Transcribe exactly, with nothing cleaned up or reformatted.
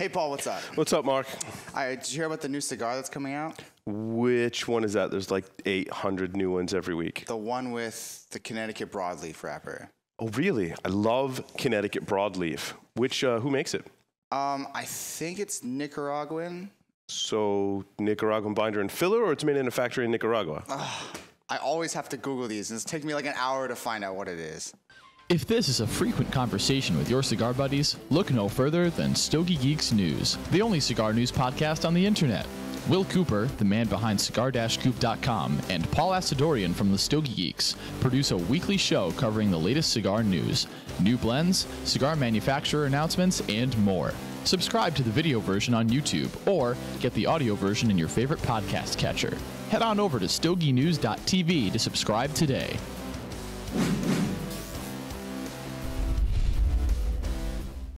Hey, Paul, what's up? What's up, Mark? I, did you hear about the new cigar that's coming out? Which one is that? There's like eight hundred new ones every week. The one with the Connecticut broadleaf wrapper. Oh, really? I love Connecticut broadleaf. Which, uh, who makes it? Um, I think it's Nicaraguan. So Nicaraguan binder and filler, or it's made in a factory in Nicaragua? Uh, I always have to Google these, and it's taking me like an hour to find out what it is. If this is a frequent conversation with your cigar buddies, look no further than Stogie Geeks News, the only cigar news podcast on the internet. Will Cooper, the man behind cigar dash coop dot com, and Paul Asadoorian from the Stogie Geeks produce a weekly show covering the latest cigar news, new blends, cigar manufacturer announcements, and more. Subscribe to the video version on YouTube or get the audio version in your favorite podcast catcher. Head on over to stogie news dot t v to subscribe today.